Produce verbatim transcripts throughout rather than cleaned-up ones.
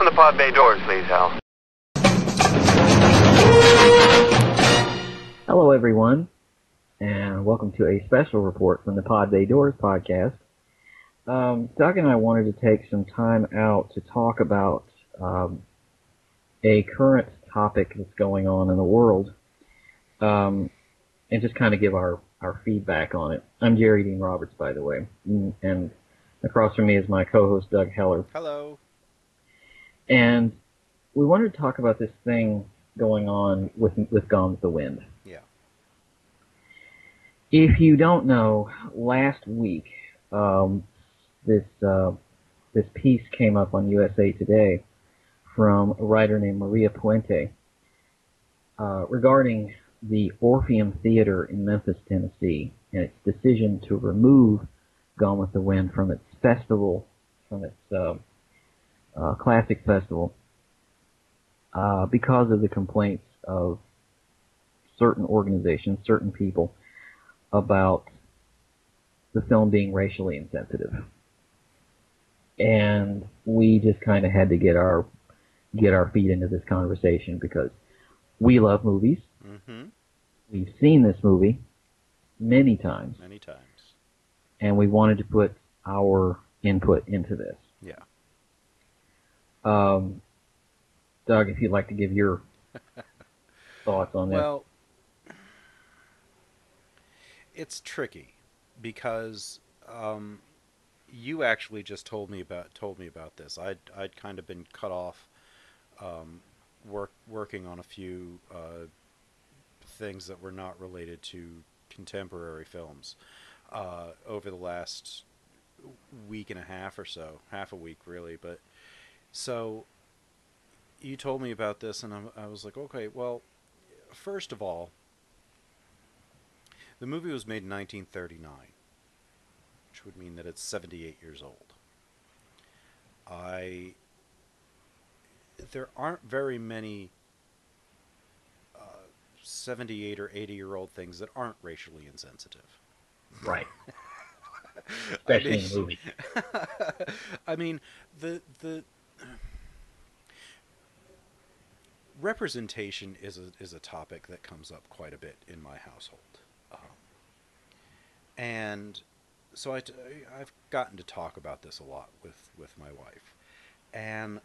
Open the pod bay doors, please, Hal. Hello, everyone, and welcome to a special report from the Pod Bay Doors podcast. Um, Doug and I wanted to take some time out to talk about um, a current topic that's going on in the world, um, and just kind of give our, our feedback on it. I'm Jerry Dean Roberts, by the way, and across from me is my co-host, Doug Heller. Hello. And we wanted to talk about this thing going on with with Gone with the Wind. Yeah. If you don't know, last week um, this uh, this piece came up on U S A Today from a writer named Maria Puente uh, regarding the Orpheum Theater in Memphis, Tennessee, and its decision to remove Gone with the Wind from its festival, from its uh, uh, classic festival. Uh, because of the complaints of certain organizations, certain people, about the film being racially insensitive. And we just kind of had to get our get our feet into this conversation because we love movies. Mm-hmm. We've seen this movie many times. Many times. And we wanted to put our input into this. Yeah. Um... Doug, if you'd like to give your thoughts on that. Well, it's tricky because um, you actually just told me about told me about this. I'd I'd kind of been cut off um, work working on a few uh, things that were not related to contemporary films uh, over the last week and a half or so, half a week really. But so. You told me about this, and I, I was like, okay, well, first of all, the movie was made in nineteen thirty-nine, which would mean that it's seventy-eight years old. I, there aren't very many uh, seventy-eight or eighty-year-old things that aren't racially insensitive. Right. Especially I mean, in the movie. I mean, the the... Representation is a is a topic that comes up quite a bit in my household, um, and so I t- I've gotten to talk about this a lot with, with my wife. And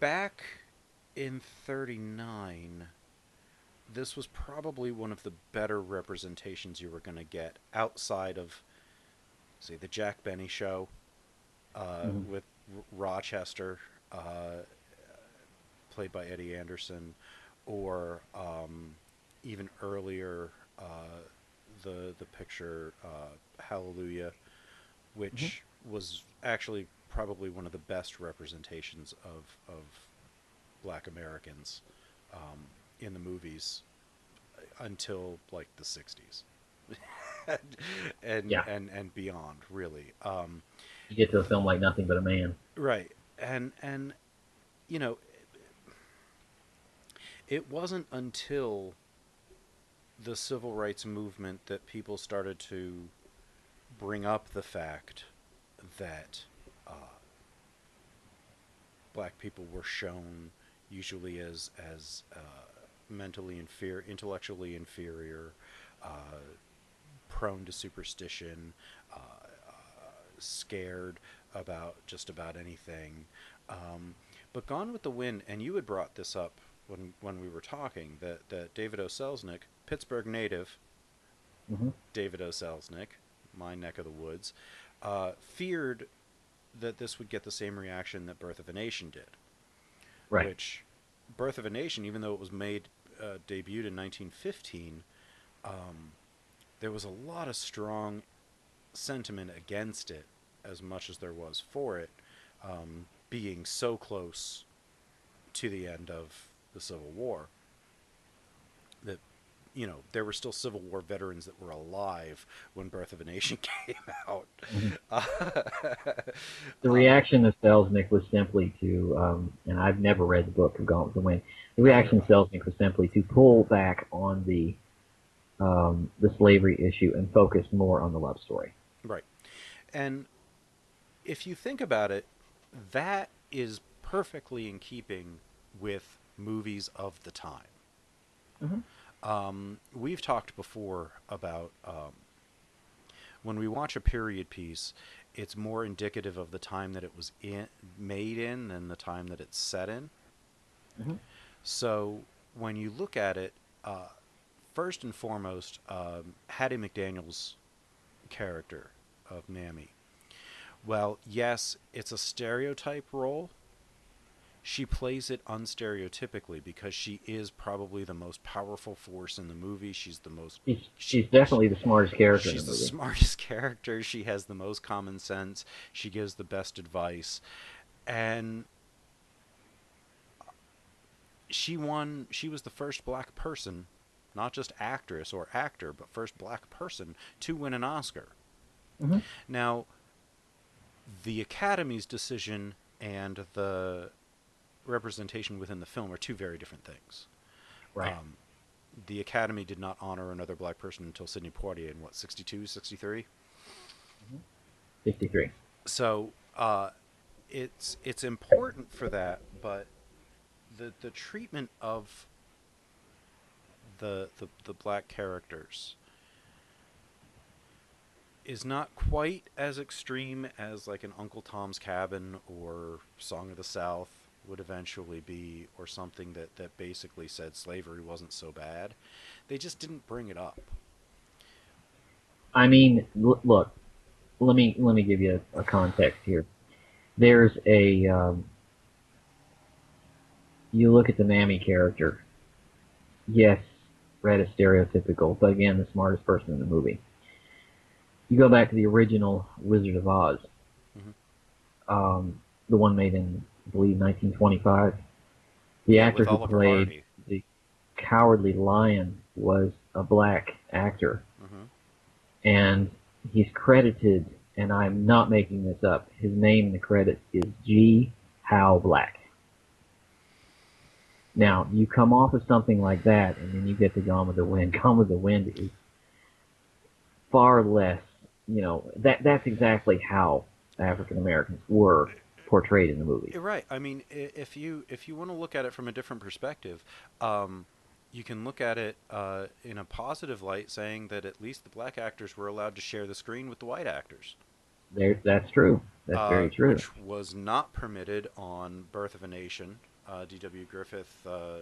back in thirty-nine, this was probably one of the better representations you were going to get outside of, say, the Jack Benny show uh, mm-hmm. with R- Rochester. Uh, played by Eddie Anderson, or um, even earlier uh, the the picture uh, Hallelujah, which mm-hmm. was actually probably one of the best representations of of Black Americans um, in the movies until like the sixties and and, yeah. and and beyond really. Um, you get to a film like Nothing But a Man, right? And, and you know, it wasn't until the civil rights movement that people started to bring up the fact that uh, Black people were shown usually as, as uh, mentally inferior, intellectually inferior, uh, prone to superstition, uh, uh, scared about just about anything. Um, but Gone with the Wind, and you had brought this up when when we were talking, that, that David O. Selznick, Pittsburgh native, mm-hmm. David O. Selznick, my neck of the woods, uh, feared that this would get the same reaction that Birth of a Nation did. Right. Which, Birth of a Nation, even though it was made, uh, debuted in nineteen fifteen, um, there was a lot of strong sentiment against it, as much as there was for it, um, being so close to the end of the Civil War that, you know, there were still Civil War veterans that were alive when Birth of a Nation came out. Mm-hmm. The reaction to Selznick was simply to, um, and I've never read the book of Gone with the Wind, the reaction to Selznick was simply to pull back on the, um, the slavery issue and focus more on the love story. Right. And if you think about it, that is perfectly in keeping with movies of the time. Mm-hmm. Um, we've talked before about um, when we watch a period piece, it's more indicative of the time that it was in, made in than the time that it's set in. Mm-hmm. So when you look at it, uh, first and foremost, um, Hattie McDaniels' character of Mammy. Well, yes, it's a stereotype role. She plays it unstereotypically because she is probably the most powerful force in the movie. She's the most... She's, she's definitely the smartest character in the movie. She's the smartest character. She has the most common sense. She gives the best advice. And she won... She was the first black person, not just actress or actor, but first black person to win an Oscar. Mm-hmm. Now, the Academy's decision and the... representation within the film are two very different things. Right. Um, the Academy did not honor another black person until Sidney Poitier in what, sixty-two, sixty-three? Mm-hmm. sixty-three. So uh, it's it's important for that, but the the treatment of the the, the black characters is not quite as extreme as like an Uncle Tom's Cabin or Song of the South would eventually be, or something that, that basically said slavery wasn't so bad. They just didn't bring it up. I mean, l look, let me let me give you a, a context here. There's a um, you look at the Mammy character. Yes, Rhett is stereotypical, but again, the smartest person in the movie. You go back to the original Wizard of Oz, mm-hmm. um, the one made in, I believe, nineteen twenty-five. The yeah, actor who played Hardy, the Cowardly Lion, was a black actor. Mm-hmm. And he's credited, and I'm not making this up, his name in the credits is G. Howe Black. Now, you come off of something like that, and then you get to Gone with the Wind. Gone with the Wind is far less, you know, that that's exactly how African Americans were portrayed in the movie. Right. I mean, if you if you want to look at it from a different perspective, um, you can look at it uh, in a positive light, saying that at least the black actors were allowed to share the screen with the white actors. There, that's true. That's uh, very true. Which was not permitted on Birth of a Nation. Uh, D W Griffith, uh,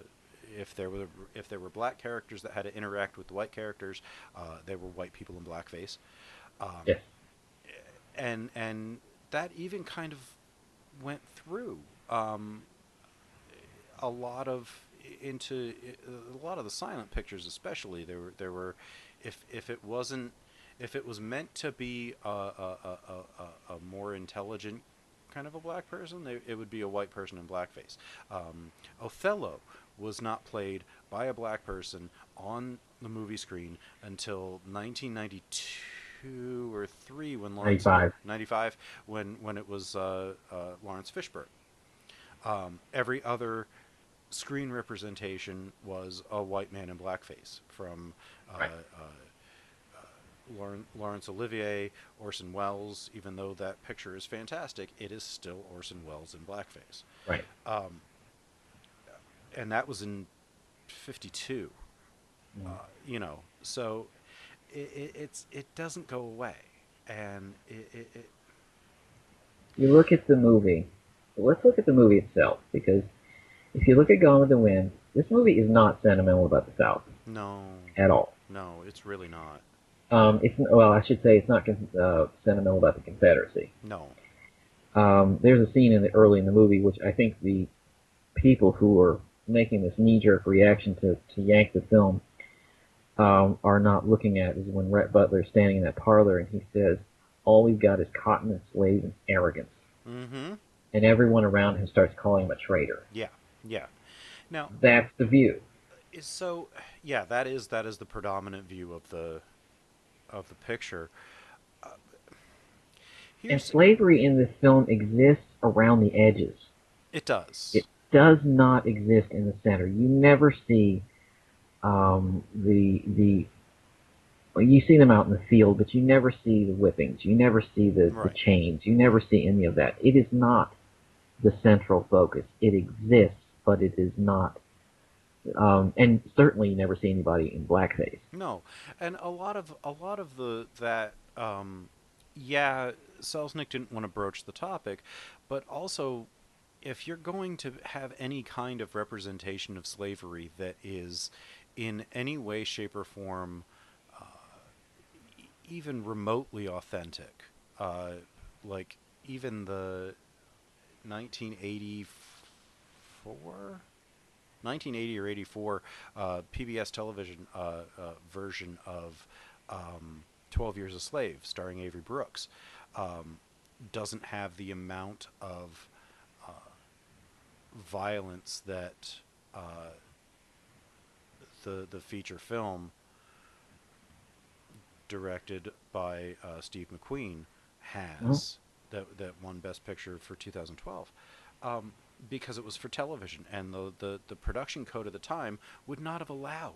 if there were if there were black characters that had to interact with the white characters, uh, they were white people in blackface. Um, yes. And and that even kind of went through um, a lot of into a lot of the silent pictures, especially there were there were if if it wasn't if it was meant to be a a, a, a more intelligent kind of a black person, they, it would be a white person in blackface. Um, Othello was not played by a black person on the movie screen until nineteen ninety-two. Two or three when Lawrence ninety-five when when it was uh, uh, Lawrence Fishburne. Um, every other screen representation was a white man in blackface, from uh, right. uh, uh, Lawrence, Lawrence Olivier, Orson Welles. Even though that picture is fantastic, it is still Orson Welles in blackface. Right, um, and that was in fifty-two. Mm. Uh, you know, so. It, it, it's it doesn't go away, and it, it, it. You look at the movie. Let's look at the movie itself, because if you look at Gone with the Wind, this movie is not sentimental about the South. No. At all. No, it's really not. Um, it's well, I should say it's not uh, sentimental about the Confederacy. No. Um, there's a scene in the early in the movie which I think the people who are making this knee-jerk reaction to to yank the film. Um, are not looking at is when Rhett Butler is standing in that parlor and he says, all we've got is cotton and slaves and arrogance. Mm-hmm. And everyone around him starts calling him a traitor. Yeah, yeah. Now that's the view. So, yeah, that is that is the predominant view of the of the picture. Uh, and slavery in this film exists around the edges. It does. It does not exist in the center. You never see. Um, the the Well, you see them out in the field, but you never see the whippings. You never see the, right. the chains. You never see any of that. It is not the central focus. It exists, but it is not. Um, and certainly, you never see anybody in blackface. No, and a lot of a lot of the that. Um, yeah, Selznick didn't want to broach the topic, but also, if you're going to have any kind of representation of slavery that is, in any way, shape, or form, uh, even remotely authentic, uh, like even the nineteen eighty-four, nineteen eighty or eighty-four uh, P B S television uh, uh, version of um, twelve years a Slave, starring Avery Brooks, um, doesn't have the amount of uh, violence that uh, the the feature film directed by uh, Steve McQueen has. Mm-hmm. that that won Best Picture for two thousand twelve. Um, because it was for television, and the, the, the production code at the time would not have allowed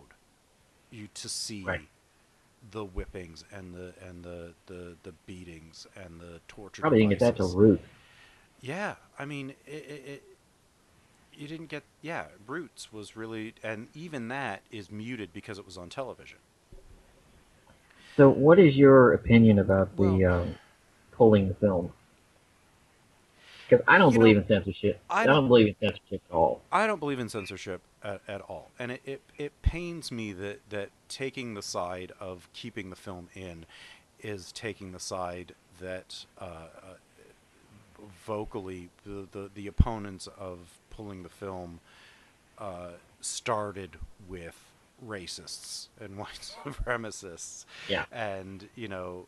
you to see right. the whippings and the and the, the, the beatings and the torture. Probably devices. Didn't get that to Roots. Yeah, I mean, it, it, it you didn't get yeah. Roots was really, and even that is muted because it was on television. So, what is your opinion about the well, um, pulling the film? Because I don't you believe know, in censorship. I don't, I don't believe in censorship at all. I don't believe in censorship at, at all. And it, it, it pains me that, that taking the side of keeping the film in is taking the side that uh, uh, vocally the, the, the opponents of pulling the film uh, started with racists and white supremacists. Yeah. And, you know,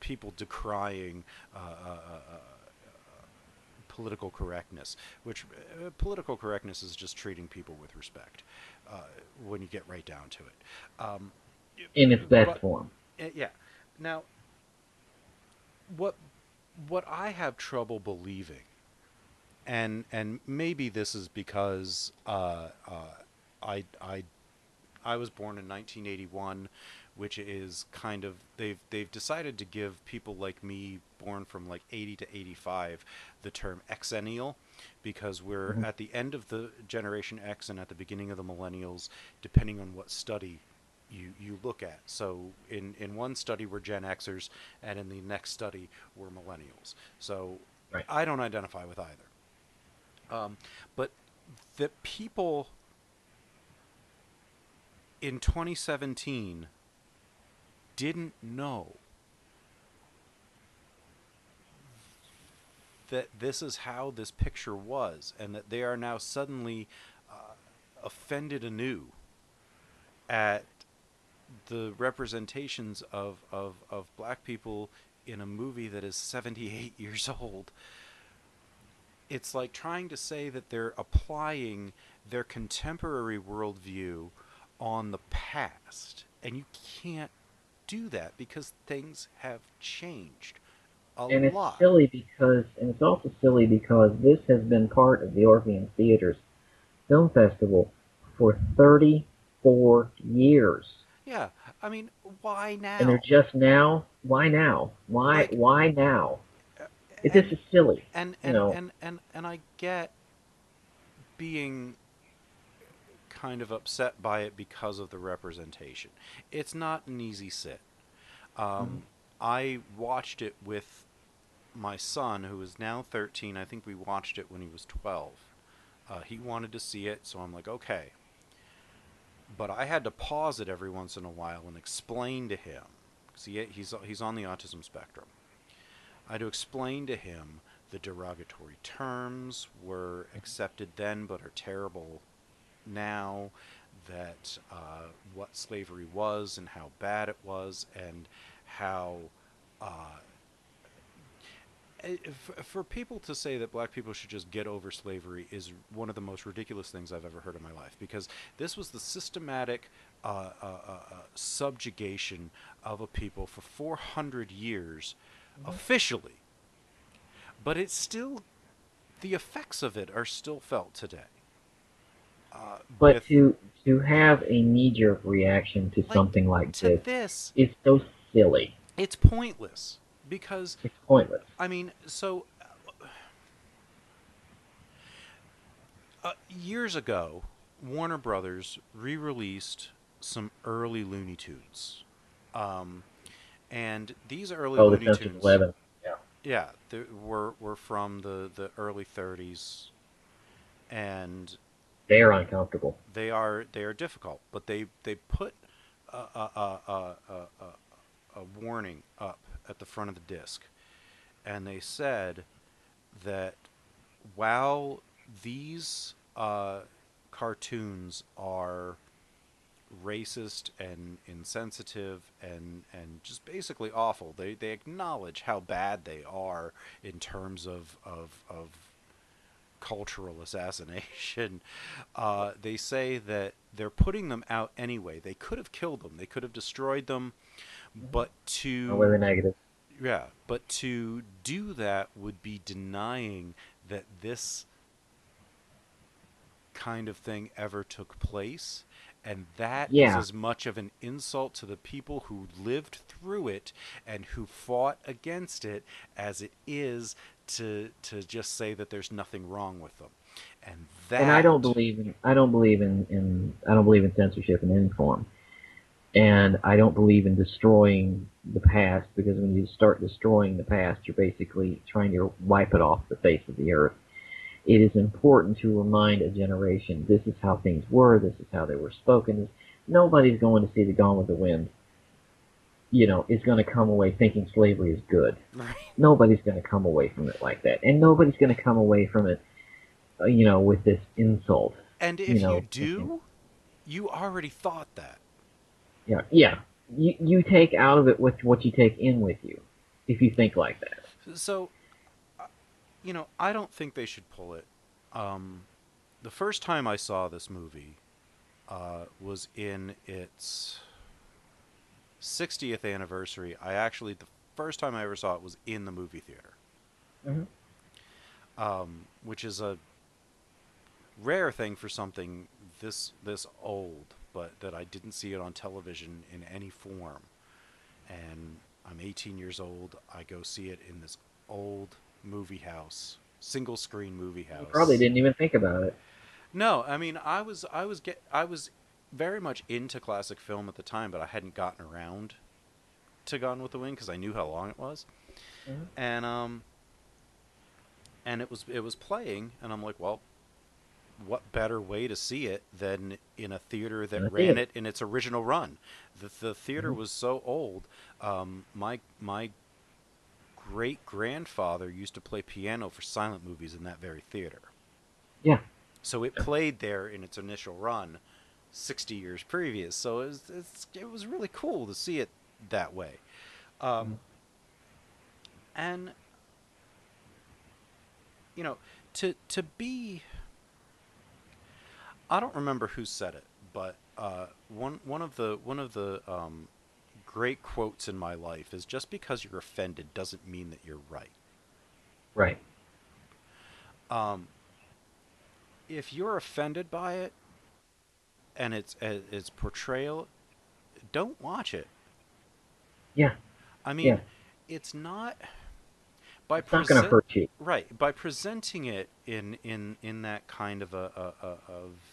people decrying... Uh, uh, uh, political correctness, which uh, political correctness is just treating people with respect uh, when you get right down to it. Um, In its best but, form. Yeah. Now, what what I have trouble believing, and and maybe this is because uh, uh, I I I was born in nineteen eighty-one, which is kind of they've they've decided to give people like me, born from like eighty to eighty-five, the term Xennial, because we're mm-hmm. at the end of the Generation X and at the beginning of the Millennials, depending on what study you you look at. So in in one study we're Gen Xers, and in the next study we're Millennials. So right. I don't identify with either. Um, but the people in twenty seventeen didn't know that this is how this picture was, and that they are now suddenly uh, offended anew at the representations of, of, of black people in a movie that is seventy-eight years old. It's like trying to say that they're applying their contemporary worldview on the past, and you can't do that because things have changed a lot. And it's lot. silly because, and it's also silly because this has been part of the Orpheum Theater's film festival for thirty-four years. Yeah, I mean, why now? And they're just now. Why now? Why? Like, why now? It just is silly. And and, you know? and and and I get being kind of upset by it because of the representation. It's not an easy sit. Um, mm. I watched it with my son, who is now thirteen. I think we watched it when he was twelve. Uh, he wanted to see it, so I'm like, okay. But I had to pause it every once in a while and explain to him. See, he's, he's on the autism spectrum. I had to explain to him the derogatory terms were accepted then but are terrible now, that uh, what slavery was and how bad it was, and how uh, for people to say that black people should just get over slavery is one of the most ridiculous things I've ever heard in my life, because this was the systematic uh, uh, uh, subjugation of a people for four hundred years mm-hmm. officially, but it's still, the effects of it are still felt today. Uh, but with, to to have a knee-jerk reaction to like, something like to this, this is so silly. It's pointless. Because it's pointless. I mean, so uh, years ago, Warner Brothers re-released some early Looney Tunes, um, and these early oh, Looney the Tunes, eleven. yeah, yeah, they were were from the the early thirties, and they are uncomfortable. They are they are difficult, but they they put a a a a, a, a warning up at the front of the disc, and they said that while these uh, cartoons are racist and insensitive and and just basically awful, they they acknowledge how bad they are in terms of of, of cultural assassination. Uh, they say that they're putting them out anyway. They could have killed them. They could have destroyed them. But to oh, really negative. Yeah, but to do that would be denying that this kind of thing ever took place, and that yeah. is as much of an insult to the people who lived through it and who fought against it as it is to to just say that there's nothing wrong with them. And that And I don't believe in I don't believe in, in I don't believe in censorship in any form. And I don't believe in destroying the past, because when you start destroying the past, you're basically trying to wipe it off the face of the earth. It is important to remind a generation, this is how things were, this is how they were spoken. Nobody's going to see the Gone with the Wind, you know, is going to come away thinking slavery is good. Right. Nobody's going to come away from it like that. And nobody's going to come away from it, you know, with this insult. And if you, know, you do, you already thought that. Yeah, yeah. You you take out of it with what you take in with you, if you think like that. So, you know, I don't think they should pull it. Um, the first time I saw this movie uh, was in its sixtieth anniversary. I actually, the first time I ever saw it was in the movie theater, mm-hmm. um, which is a rare thing for something this this old. But that I didn't see it on television in any form. And I'm eighteen years old. I go see it in this old movie house, single screen movie house. You probably didn't even think about it. No, I mean, I was I was get I was very much into classic film at the time, but I hadn't gotten around to Gone with the Wind because I knew how long it was. Mm-hmm. And um and it was it was playing, and I'm like, well, what better way to see it than in a theater that That's ran it. it in its original run? The, the theater mm-hmm. was so old. Um, my my great-grandfather used to play piano for silent movies in that very theater. Yeah. So it played there in its initial run sixty years previous. So it was, it's, it was really cool to see it that way. Um, mm-hmm. And, you know, to to be... I don't remember who said it, but uh, one one of the one of the um, great quotes in my life is, just because you're offended doesn't mean that you're right. Right. Um, if you're offended by it, and its its portrayal, don't watch it. Yeah. I mean, yeah. it's not. By it's not going to hurt you. Right. By presenting it in, in, in that kind of a, a, a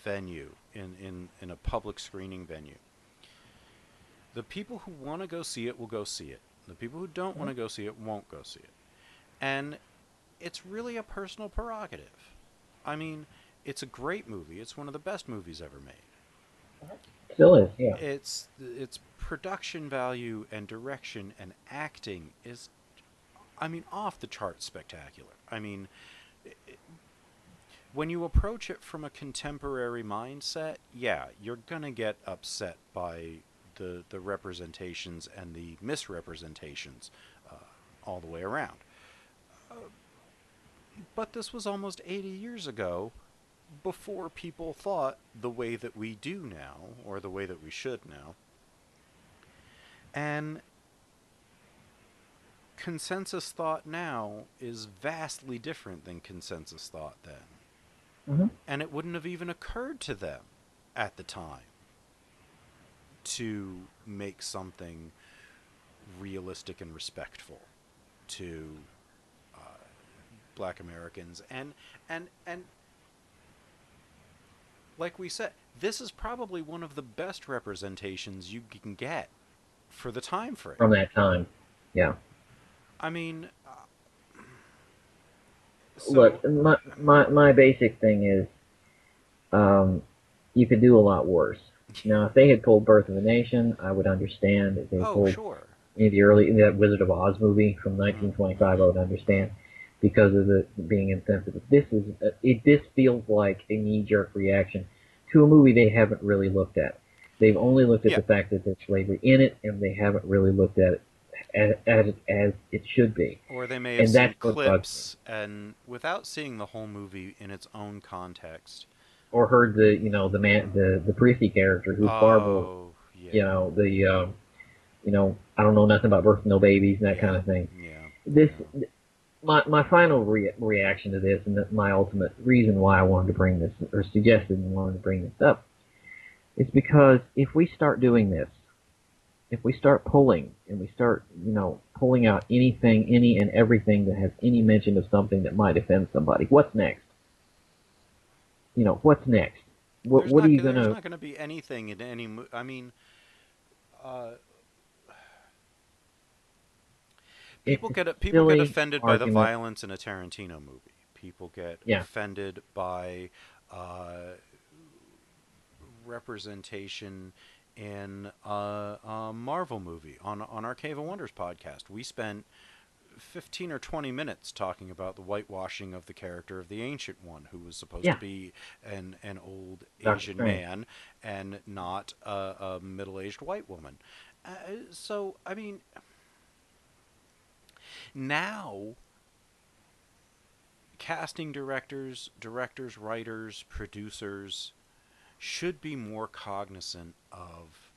venue, in, in, in a public screening venue, the people who want to go see it will go see it. The people who don't mm-hmm. want to go see it won't go see it. And it's really a personal prerogative. I mean, it's a great movie. It's one of the best movies ever made. It still is, yeah. It's, it's production value and direction and acting is... I mean, off the chart spectacular. I mean, it, when you approach it from a contemporary mindset, yeah, you're going to get upset by the, the representations and the misrepresentations uh, all the way around. Uh, but this was almost eighty years ago, before people thought the way that we do now, or the way that we should now. And... consensus thought now is vastly different than consensus thought then. Mm-hmm. And it wouldn't have even occurred to them at the time to make something realistic and respectful to uh, Black Americans. And, and, and like we said, this is probably one of the best representations you can get for the time frame. From that time, yeah. I mean... Uh, so, Look, my, my, my basic thing is um, you could do a lot worse. Now, if they had pulled Birth of a Nation, I would understand. If they oh, pulled sure. any of the early, that Wizard of Oz movie from nineteen twenty-five, I would understand because of it being insensitive. This is it. This feels like a knee-jerk reaction to a movie they haven't really looked at. They've only looked at yeah. the fact that there's slavery in it, and they haven't really looked at it as as, as it should be. Or they may have and seen clips and without seeing the whole movie in its own context. Or heard the you know the man the the Parisi character who's oh, Barbara, yeah. you know the um, you know I don't know nothing about birth, no babies, and that yeah, kind of thing. Yeah, this yeah. my my final re reaction to this, and my ultimate reason why I wanted to bring this or suggested and wanted to bring this up, is because if we start doing this, if we start pulling and we start you know pulling out anything, any and everything that has any mention of something that might offend somebody, what's next? You know, what's next? What, there's what not, are you going to... There's not going to be anything in any... I mean... Uh, people get people get offended argument. by the violence in a Tarantino movie. People get yeah. offended by uh, representation in a, a Marvel movie. On, on our Cave of Wonders podcast, we spent fifteen or twenty minutes talking about the whitewashing of the character of the Ancient One, who was supposed yeah. to be an, an old Asian man and not a, a middle-aged white woman. Uh, so, I mean, now casting directors, directors, writers, producers should be more cognizant of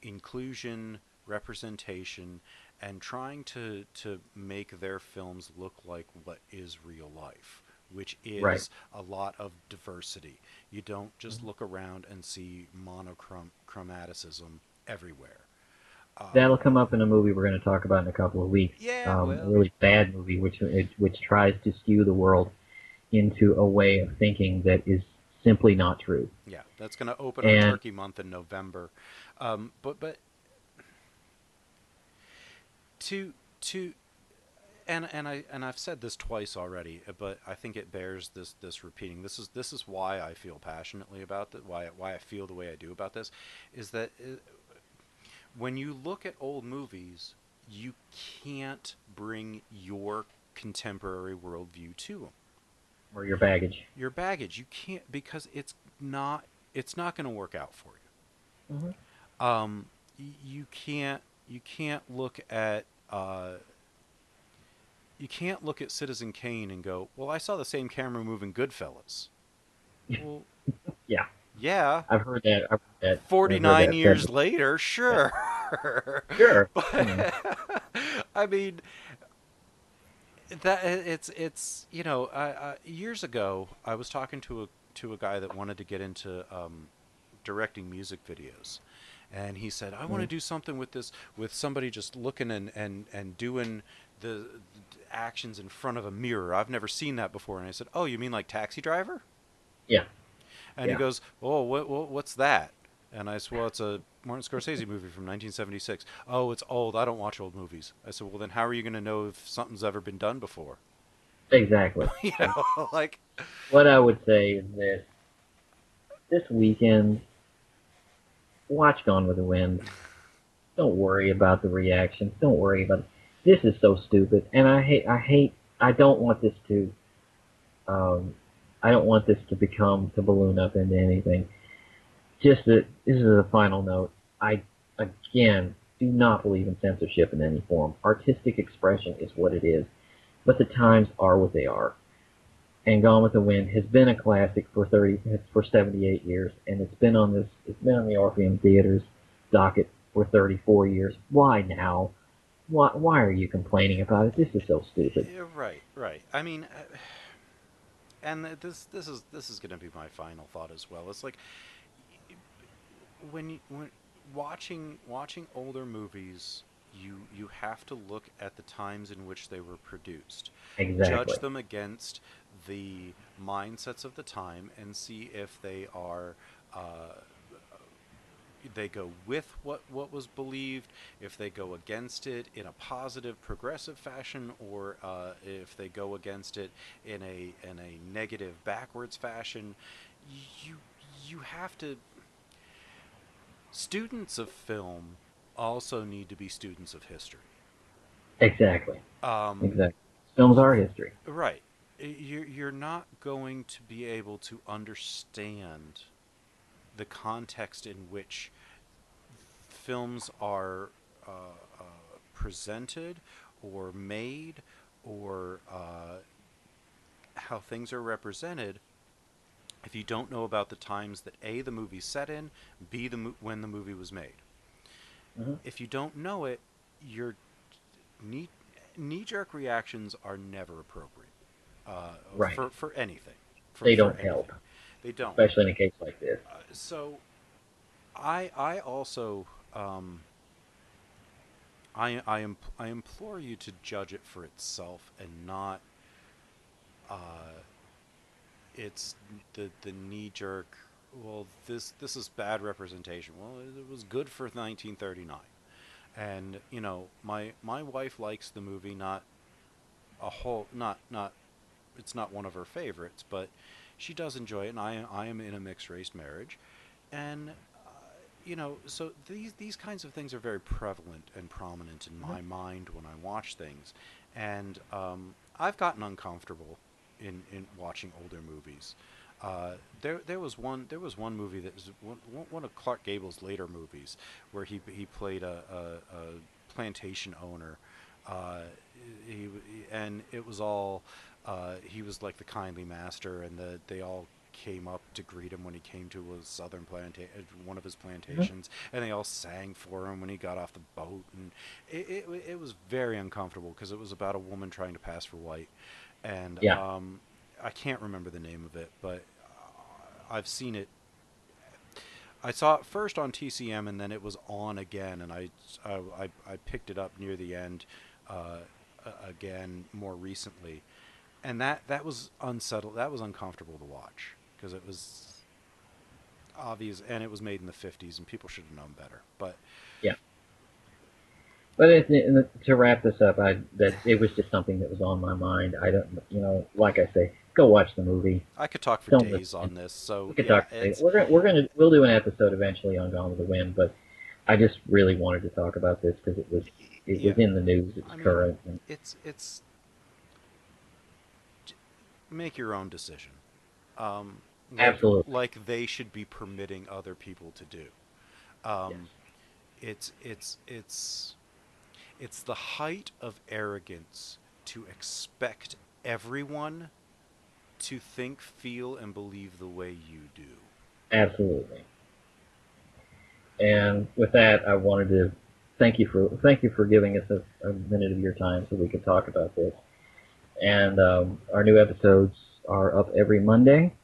inclusion, representation, and trying to, to make their films look like what is real life, which is right. a lot of diversity. You don't just mm-hmm. look around and see monochromaticism everywhere. Um, That'll come up in a movie we're going to talk about in a couple of weeks. Yeah, um, well, a really bad movie which, which tries to skew the world into a way of thinking that is simply not true. Yeah, that's going to open and, on Turkey Month in November. Um, but... but To to, and and I and I've said this twice already, but I think it bears this this repeating. This is this is why I feel passionately about that. Why why I feel the way I do about this is that it, when you look at old movies, you can't bring your contemporary worldview to them, or your baggage. Your baggage. You can't because it's not it's not going to work out for you. Mm-hmm. Um, you can't. You can't look at uh, you can't look at Citizen Kane and go, well, I saw the same camera move in Goodfellas. Well, yeah, yeah, I've heard that. I've heard that. Forty-nine heard that. years That's... later, sure, yeah. sure. But, mm-hmm. I mean, that it's it's you know, uh, uh, years ago, I was talking to a to a guy that wanted to get into um, directing music videos. And he said, I want to do something with this, with somebody just looking and, and, and doing the actions in front of a mirror. I've never seen that before. And I said, oh, you mean like Taxi Driver? Yeah. And yeah. he goes, oh, what, what, what's that? And I said, well, it's a Martin Scorsese movie from nineteen seventy-six. Oh, it's old. I don't watch old movies. I said, well, then how are you going to know if something's ever been done before? Exactly. you know, like... What I would say is this. This weekend... Watch Gone with the Wind. Don't worry about the reactions. Don't worry about it. This is so stupid, and I hate. I hate. I don't want this to. Um, I don't want this to become to balloon up into anything. Just that this is a final note. I again do not believe in censorship in any form. Artistic expression is what it is, but the times are what they are. And Gone with the Wind has been a classic for thirty for seventy-eight years, and it's been on this it's been on the Orpheum Theater's docket for thirty-four years. Why now? Why why are you complaining about it? This is so stupid. Right, right. I mean, and this this is this is going to be my final thought as well. It's like when you, when watching watching older movies, you you have to look at the times in which they were produced. Exactly. Judge them against the mindsets of the time and see if they are uh, they go with what what was believed, if they go against it in a positive, progressive fashion, or uh, if they go against it in a in a negative, backwards fashion. You you have to. Students of film also need to be students of history. Exactly. Um, exactly. Films are history. Right. You're you're not going to be able to understand the context in which films are uh, uh, presented or made, or uh, how things are represented, if you don't know about the times that A, the movie's set in, B, the mo- when the movie was made. Mm-hmm. If you don't know it, your knee, knee-jerk reactions are never appropriate uh, right. for, for anything. For, they don't for anything. help. They don't. Especially in a case like this. Uh, so I I also um, I I, imp- I implore you to judge it for itself and not uh, it's the the knee-jerk, well, this this is bad representation. Well, it, it was good for nineteen thirty-nine. And, you know, my my wife likes the movie, not a whole not not it's not one of her favorites, but she does enjoy it, and I, I am in a mixed-race marriage. And, uh, you know, so these these kinds of things are very prevalent and prominent in my mind when I watch things. And um, I've gotten uncomfortable in, in watching older movies. Uh, there there was one there was one movie that was one, one of Clark Gable's later movies where he he played a, a, a plantation owner. Uh, he, and it was all... Uh, he was like the kindly master, and the, they all came up to greet him when he came to a southern planta- one of his plantations, mm-hmm. and they all sang for him when he got off the boat. And it, it, it was very uncomfortable because it was about a woman trying to pass for white. And yeah. um, I can't remember the name of it, but I've seen it. I saw it first on T C M, and then it was on again, and I, I, I picked it up near the end uh, again more recently. And that, that was unsettled. That was uncomfortable to watch because it was obvious, and it was made in the fifties, and people should have known better. But yeah. But it's, to wrap this up, I that it was just something that was on my mind. I don't, you know, like I say, go watch the movie. I could talk for don't days listen. on this. So we could yeah, talk. It's, we're gonna, we're gonna we'll do an episode eventually on Gone with the Wind, but I just really wanted to talk about this because it was it yeah. was in the news. It's I mean, current. And it's it's. Make your own decision. Um, like, Absolutely. Like they should be permitting other people to do. Um, yes. It's it's it's it's the height of arrogance to expect everyone to think, feel, and believe the way you do. Absolutely. And with that, I wanted to thank you for thank you for giving us a, a minute of your time so we could talk about this. And um, our new episodes are up every Monday.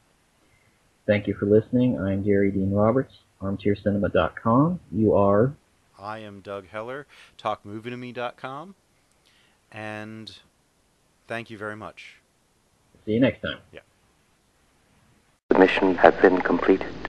Thank you for listening. I'm Jerry Dean Roberts, armchair cinema dot com. You are? I am Doug Heller, talk movie to me dot com. And thank you very much. See you next time. Yeah. The mission has been completed.